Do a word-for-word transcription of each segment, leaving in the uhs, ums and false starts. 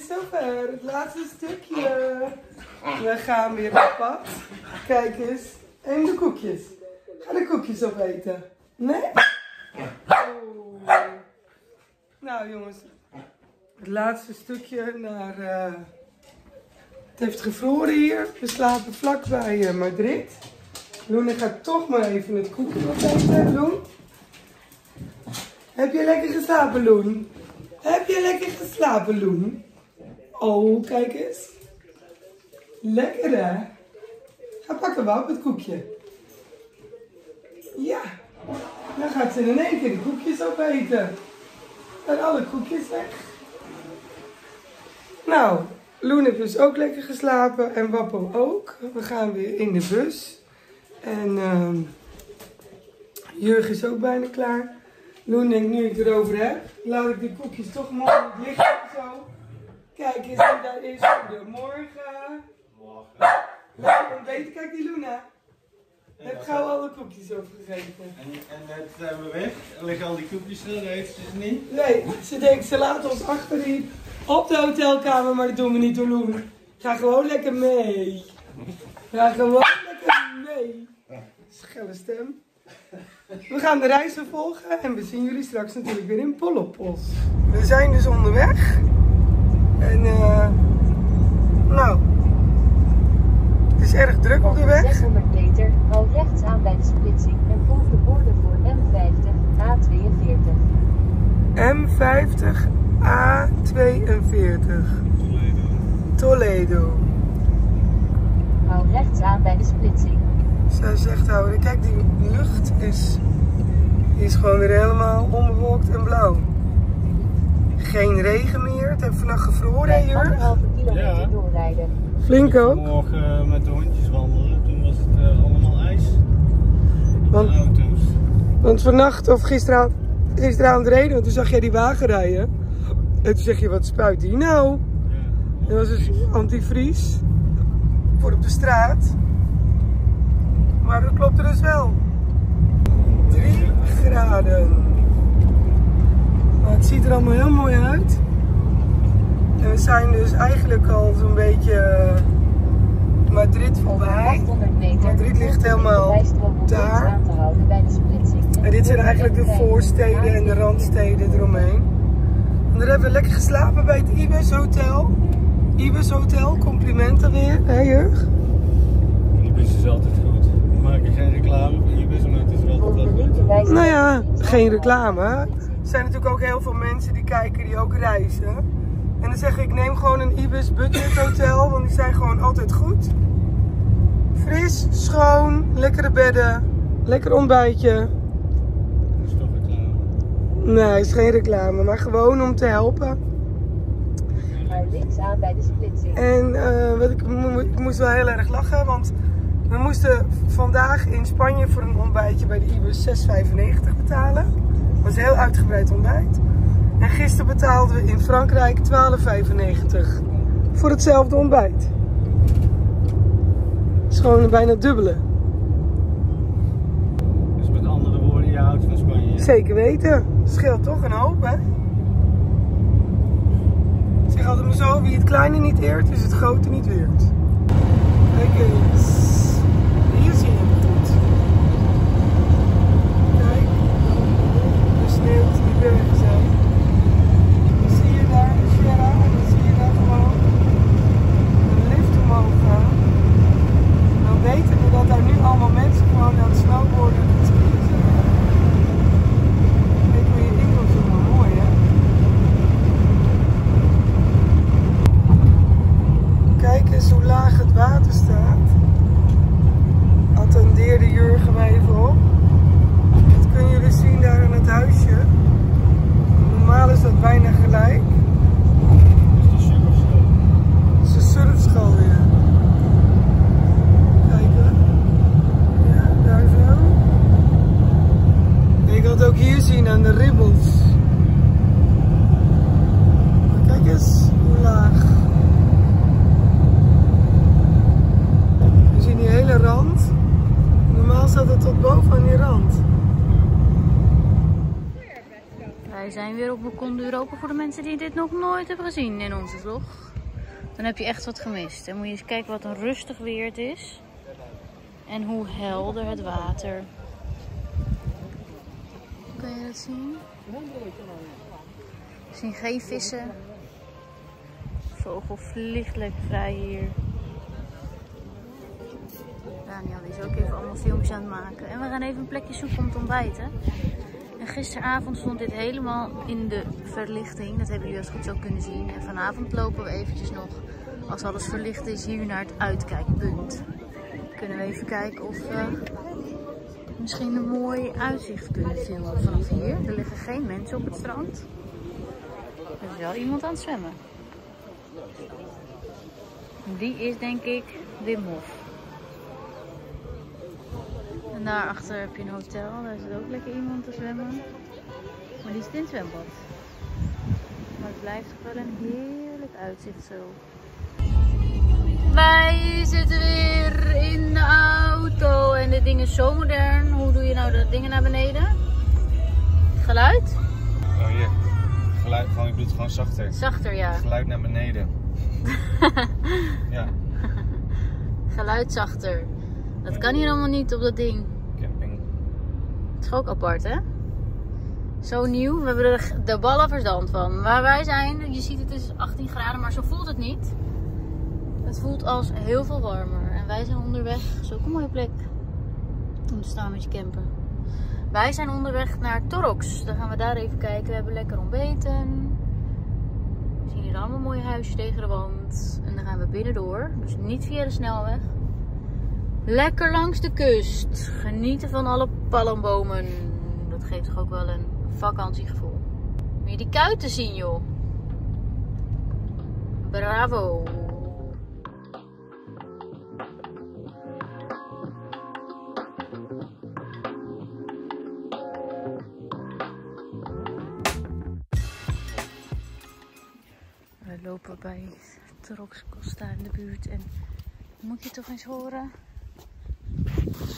is zover. Het laatste stukje. We gaan weer op pad. Kijk eens. En de koekjes. Ga de koekjes opeten. Nee? Oh. Nou jongens. Het laatste stukje naar... Uh... Het heeft gevroren hier. We slapen vlakbij uh, Madrid. Luna gaat toch maar even het koekje opeten. Loen. Heb je lekker geslapen, Loen? Heb je lekker geslapen, Loen? Oh, kijk eens. Lekker, hè? Ga pakken, Wap, het koekje. Ja. Dan gaat ze in één keer de koekjes opeten. En alle koekjes weg. Nou, Loen heeft dus ook lekker geslapen. En Wappo ook. We gaan weer in de bus. En uh, Jurgen is ook bijna klaar. Loen denkt, nu ik erover heb, laat ik de koekjes toch mooi liggen of zo. Kijk eens, daar is goedemorgen. Morgen. Nou, dan weet ik, kijk die Luna. Ik heb gauw alle koekjes opgegeten. En, en net zijn we weg, en liggen al die koekjes er, dat heeft ze niet. Nee, ze denkt, ze laat ons achterin op de hotelkamer, maar dat doen we niet door Loen. Ga gewoon lekker mee. Ga gewoon lekker mee. Schelle stem. We gaan de reis vervolgen en we zien jullie straks natuurlijk weer in Polopos. We zijn dus onderweg. En uh, nou, het is erg druk op de weg. zeshonderd meter, hou rechts aan bij de splitsing en volg de borden voor M vijftig, A tweeënveertig. M vijftig, A tweeënveertig. Toledo. Toledo. Hou rechts aan bij de splitsing. Zij zegt houden. Kijk, die lucht is, is gewoon weer helemaal onbewolkt en blauw. Geen regen meer. Het heeft vannacht gevroren hier. Anderhalve kilometer ja. Doorrijden. Flink ook. Morgen met de hondjes wandelen. Toen was het uh, allemaal ijs. Want, de auto's. Want vannacht of gisteravond, gisteravond reden. Want toen zag jij die wagen rijden. En toen zeg je, wat spuit die nou? Ja, dat was dus antivries. Voor op de straat. Maar dat klopt er dus wel. drie graden. Maar het ziet er allemaal heel mooi uit. En we zijn dus eigenlijk al zo'n beetje Madrid voorbij. Madrid ligt helemaal daar. En dit zijn eigenlijk de voorsteden en de randsteden eromheen. En daar hebben we lekker geslapen bij het Ibis Hotel. Ibis Hotel, complimenten weer. Hé Jurg? Ibis is altijd goed. We maken geen reclame, maar het is wel dat dat doet. Nou ja, geen reclame. Er zijn natuurlijk ook heel veel mensen die kijken die ook reizen. En dan zeg ik, ik neem gewoon een Ibis Budget Hotel, want die zijn gewoon altijd goed. Fris, schoon, lekkere bedden, lekker ontbijtje. Dat is toch reclame? Nee, is geen reclame, maar gewoon om te helpen. Hou links aan bij de splitsing. En uh, wat ik, mo ik moest wel heel erg lachen, want... We moesten vandaag in Spanje voor een ontbijtje bij de Ibis zes vijfennegentig betalen. Dat was een heel uitgebreid ontbijt. En gisteren betaalden we in Frankrijk twaalf vijfennegentig voor hetzelfde ontbijt. Het is gewoon bijna dubbele. Dus met andere woorden, je houdt van Spanje? Zeker weten. Het scheelt toch een hoop, hè? Ik zeg altijd maar zo, wie het kleine niet eert, is het grote niet weert. Kijk eens. Hier zie je het goed. Kijk, de sneeuw die bergen zijn. Dan zie je daar de Sierra en dan zie je daar gewoon een lift omhoog gaan. Dan weten we dat daar nu allemaal mensen gewoon aan het snowboarden en het skiën zijn. Ik wil je Engels ook wel mooi, hè? Kijk eens hoe laag het water staat. weer op Bekonde Europa voor de mensen die dit nog nooit hebben gezien in onze vlog. Dan heb je echt wat gemist. En moet je eens kijken wat een rustig weer het is. En hoe helder het water. Kan je dat zien? We zien geen vissen. De vogel vliegt lekker vrij hier. Daniel is ook even allemaal filmpjes aan het maken. En we gaan even een plekje zoeken om te ontbijten. En gisteravond stond dit helemaal in de verlichting. Dat hebben jullie als goed zo kunnen zien. En vanavond lopen we eventjes nog, als alles verlicht is, hier naar het uitkijkpunt. Kunnen we even kijken of we misschien een mooi uitzicht kunnen filmen vanaf hier. Er liggen geen mensen op het strand. Er is wel iemand aan het zwemmen. Die is denk ik Wim Hof. En daarachter heb je een hotel, daar zit ook lekker iemand te zwemmen. Maar die zit in het zwembad. Maar het blijft wel een heerlijk uitzicht zo. Wij zitten weer in de auto en dit ding is zo modern. Hoe doe je nou dat ding naar beneden? Het geluid? Oh ja, het geluid, gewoon, ik doe het gewoon zachter. Zachter, ja. Het geluid naar beneden. Ja. Geluid zachter. Dat kan hier allemaal niet op dat ding. Camping. Het is ook apart, hè? Zo nieuw. We hebben er de ballen verstand van. Waar wij zijn, je ziet het is achttien graden, maar zo voelt het niet. Het voelt als heel veel warmer. En wij zijn onderweg. Dat is ook een mooie plek om te staan met je camper. Wij zijn onderweg naar Torrox. Dan gaan we daar even kijken. We hebben lekker ontbeten. We zien hier allemaal een mooi huisje tegen de wand. En dan gaan we binnendoor. Dus niet via de snelweg. Lekker langs de kust. Genieten van alle palmbomen. Dat geeft toch ook wel een vakantiegevoel. Wil je die kuiten zien, joh? Bravo. We lopen bij Torrox Costa in de buurt. En moet je toch eens horen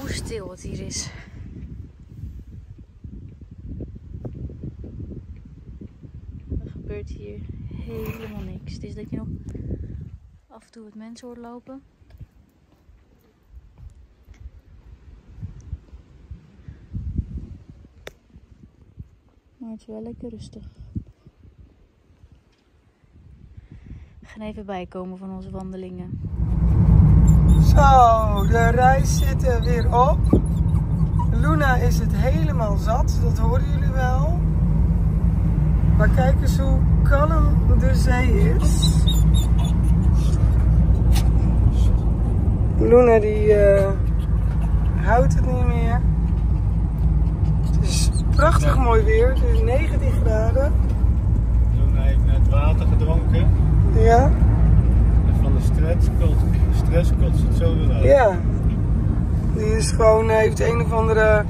hoe stil het hier is. Er gebeurt hier helemaal niks. Het is dat je nog af en toe het mensen hoort lopen. Maar het is wel lekker rustig. We gaan even bijkomen van onze wandelingen. Zo, de reis zit er weer op. Luna is het helemaal zat, dat horen jullie wel. Maar kijk eens hoe kalm de zee is. Luna die uh, houdt het niet meer. Het is prachtig mooi weer, het is negentien graden. Luna heeft net water gedronken. Ja. Stress kotst het zo weer uit. Ja. Die is gewoon, heeft een of andere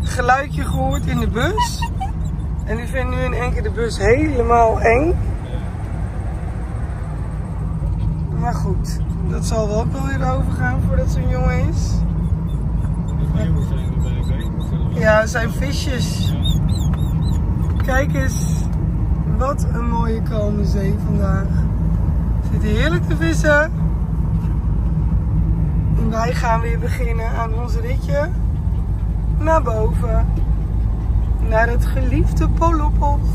geluidje gehoord in de bus. En die vindt nu in één keer de bus helemaal eng. Ja. Maar goed, dat zal wel ook wel weer overgaan voordat zo'n jongen is. De zijn erbij, hè? Ja, het zijn visjes. Ja. Kijk eens, wat een mooie kalme zee vandaag. Het zit heerlijk te vissen. En wij gaan weer beginnen aan ons ritje naar boven. Naar het geliefde Polopos.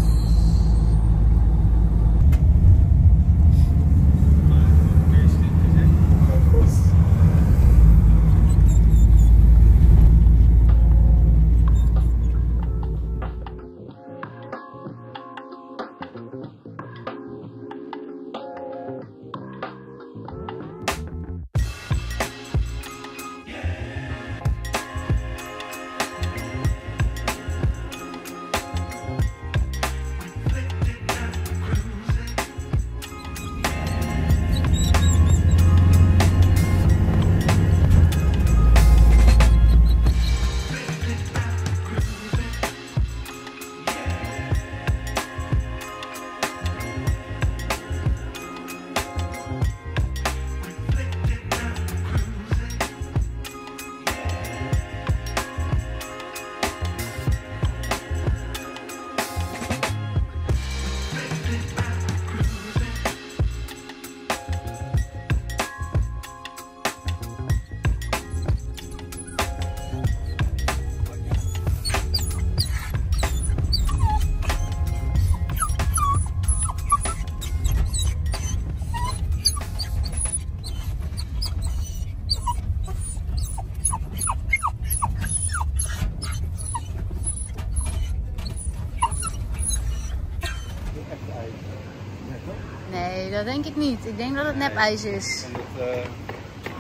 dat denk ik niet. Ik denk dat het nepijs is. Van dat, uh,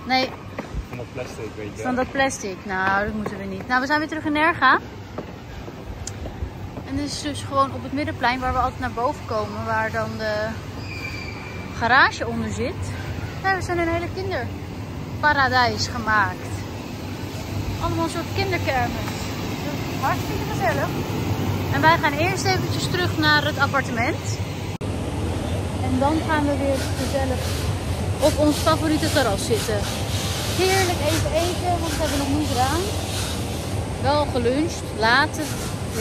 nee. Van dat plastic, weet je wel. Van dat plastic. Nou, dat moeten we niet. Nou, we zijn weer terug in Nerja. En dit is dus gewoon op het middenplein waar we altijd naar boven komen. Waar dan de garage onder zit. Ja, we zijn een hele kinderparadijs gemaakt. Allemaal een soort kinderkermis. Hartstikke gezellig. En wij gaan eerst eventjes terug naar het appartement. En dan gaan we weer gezellig op ons favoriete terras zitten. Heerlijk even eten, want dat hebben we nog niet gedaan. Wel geluncht, laat,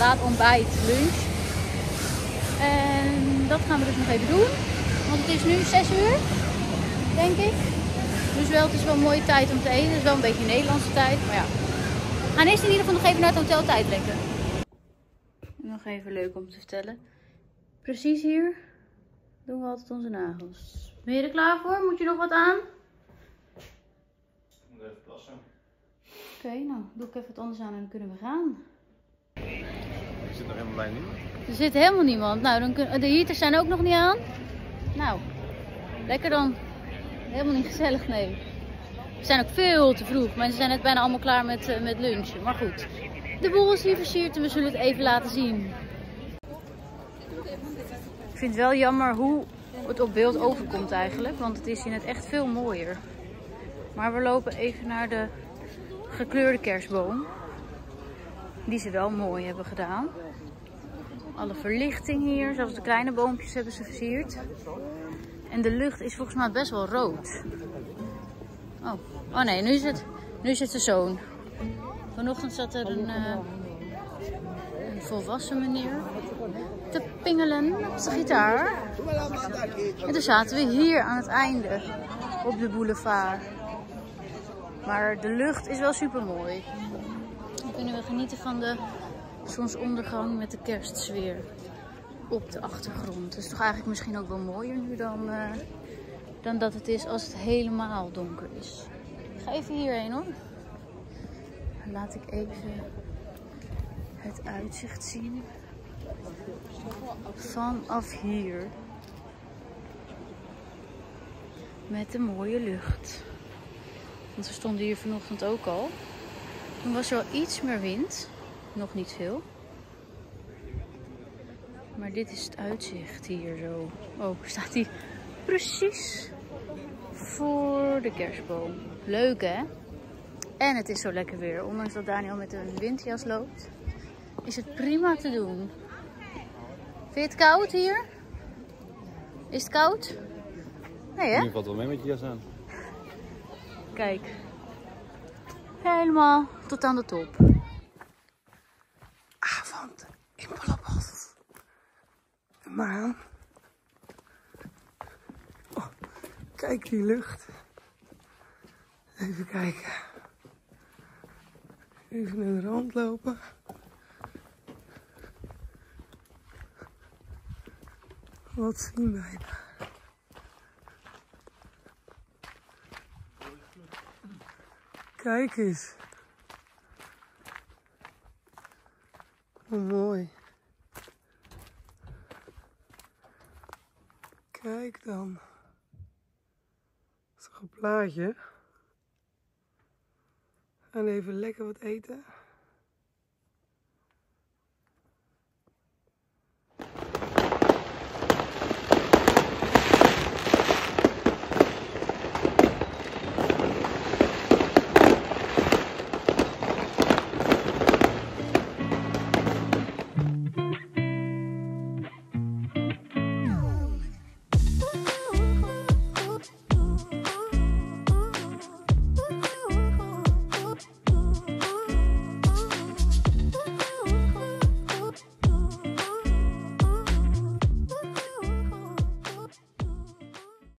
laat ontbijt, lunch. En dat gaan we dus nog even doen. Want het is nu zes uur, denk ik. Dus wel, het is wel een mooie tijd om te eten. Het is wel een beetje Nederlandse tijd, maar ja. We gaan eerst in ieder geval nog even naar het hotel tijd trekken. Nog even leuk om te vertellen. Precies hier doen we altijd onze nagels. Ben je er klaar voor? Moet je nog wat aan? Ik moet even plassen. Oké, okay, nou doe ik even wat anders aan en dan kunnen we gaan. Er zit nog helemaal bij niemand. Er zit helemaal niemand. Nou, dan kun... de heaters zijn ook nog niet aan. Nou, lekker dan. Helemaal niet gezellig, nee. We zijn ook veel te vroeg. Mensen zijn net bijna allemaal klaar met, uh, met lunchen. Maar goed, de boel is hier versierd en we zullen het even laten zien. Ik vind het wel jammer hoe het op beeld overkomt eigenlijk. Want het is in het echt veel mooier. Maar we lopen even naar de gekleurde kerstboom. Die ze wel mooi hebben gedaan. Alle verlichting hier. Zelfs de kleine boompjes hebben ze versierd. En de lucht is volgens mij best wel rood. Oh, oh nee, nu is het, nu is het de zoon. Vanochtend zat er een, uh, een volwassen meneer te pingelen op zijn gitaar. En toen zaten we hier aan het einde op de boulevard. Maar de lucht is wel super mooi. Dan kunnen we genieten van de zonsondergang met de kerstsfeer op de achtergrond. Dat is toch eigenlijk misschien ook wel mooier nu dan... Uh, dan dat het is als het helemaal donker is. Ik ga even hierheen hoor. Dan laat ik even het uitzicht zien. Vanaf hier. Met de mooie lucht. Want we stonden hier vanochtend ook al. Toen was er al iets meer wind. Nog niet veel. Maar dit is het uitzicht hier zo. Oh, staat die... Precies voor de kerstboom. Leuk hè? En het is zo lekker weer. Ondanks dat Daniel met een windjas loopt, is het prima te doen. Vind je het koud hier? Is het koud? Nee hè? Nu valt wel mee met je jas aan. Kijk. Helemaal tot aan de top. Avond in Polopos. Maan. Kijk die lucht. Even kijken. Even naar de rand lopen. Wat zien wij daar? Kijk eens. Hoe mooi. Kijk dan. Een plaatje en even lekker wat eten.